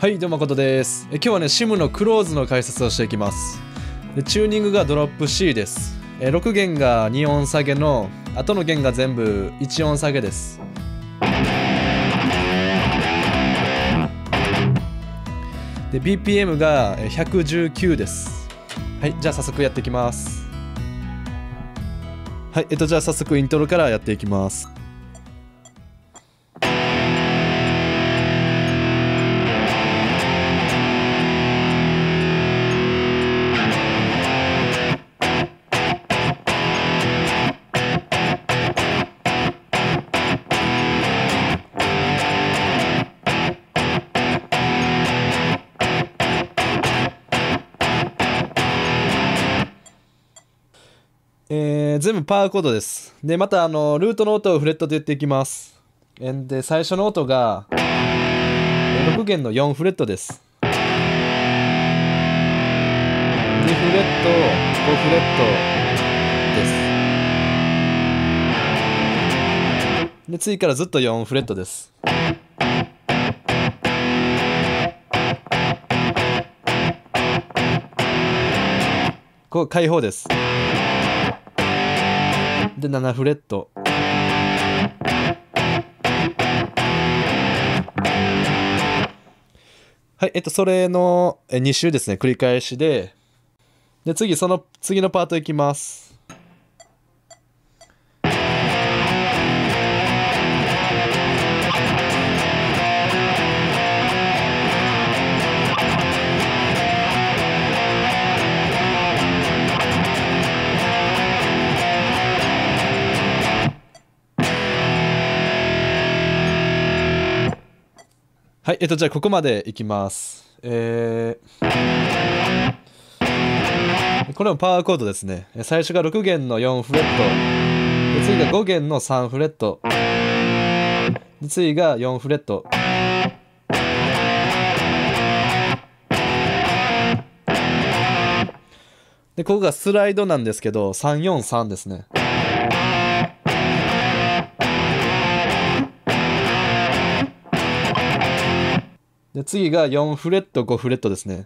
はい、どうもことです。今日はね、SIM のクローズの解説をしていきます。チューニングがドロップ C です。6弦が2音下げの、後の弦が全部1音下げです。で、BPM が119です。はい、じゃあ早速やっていきます。はい、じゃあ早速イントロからやっていきます。全部パワーコードです。で、またルートの音をフレットで言っていきます。で、最初の音が6弦の4フレットです。2フレット、5フレットです。で、次からずっと4フレットです。こう開放です。で、7フレット。はい、それの2周ですね、繰り返しで。で、次のパートいきます。はい、じゃあここまでいきます。これもパワーコードですね。最初が6弦の4フレット。次が5弦の3フレット。次が4フレット。で、ここがスライドなんですけど、3、4、3ですね。で、次が4フレット、5フレットですね。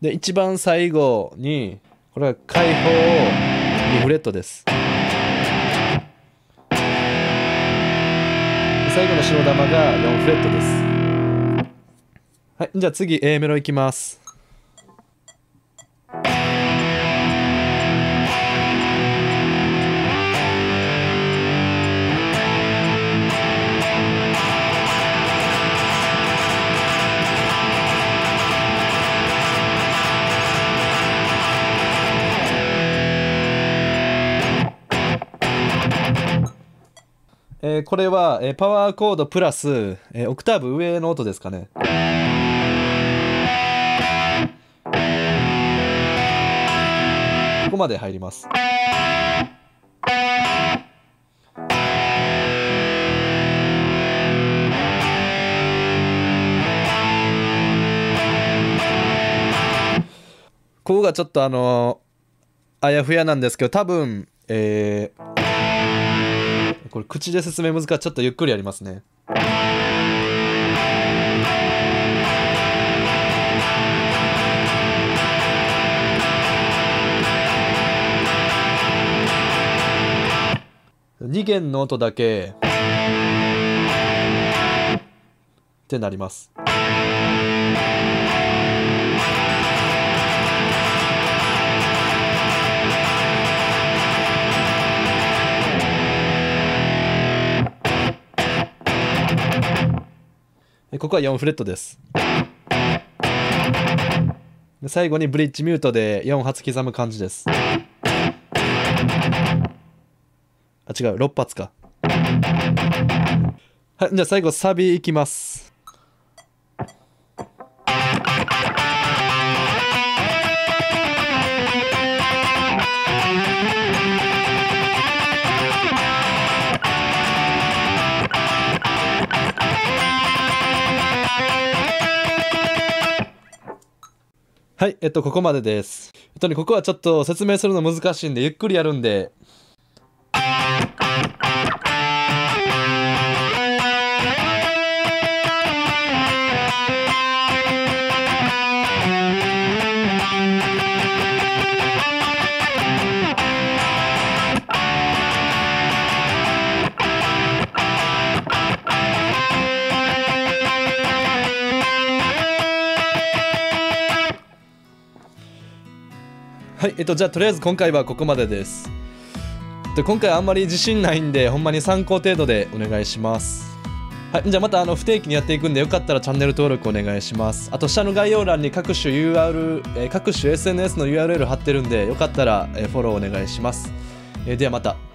で、一番最後にこれは開放2フレットです。で、最後の白玉が4フレットです。はい、じゃあ次 A メロいきます。これはパワーコードプラスオクターブ上の音ですかね。ここまで入ります。ここがちょっとあやふやなんですけど、多分これ口で説明難しい。ちょっとゆっくりやりますね。2弦の音だけってなります。ここは4フレットです。で、最後にブリッジミュートで4発刻む感じです。あ、違う、6発か。はい、じゃあ最後サビいきます。はい、ここまでです。ここはちょっと説明するの難しいんで、ゆっくりやるんで。はい、じゃあとりあえず今回はここまでです。今回あんまり自信ないんでほんまに参考程度でお願いします。はい、じゃあまた不定期にやっていくんでよかったらチャンネル登録お願いします。あと下の概要欄に各種 各種 SNS の URL 貼ってるんでよかったらフォローお願いします。ではまた。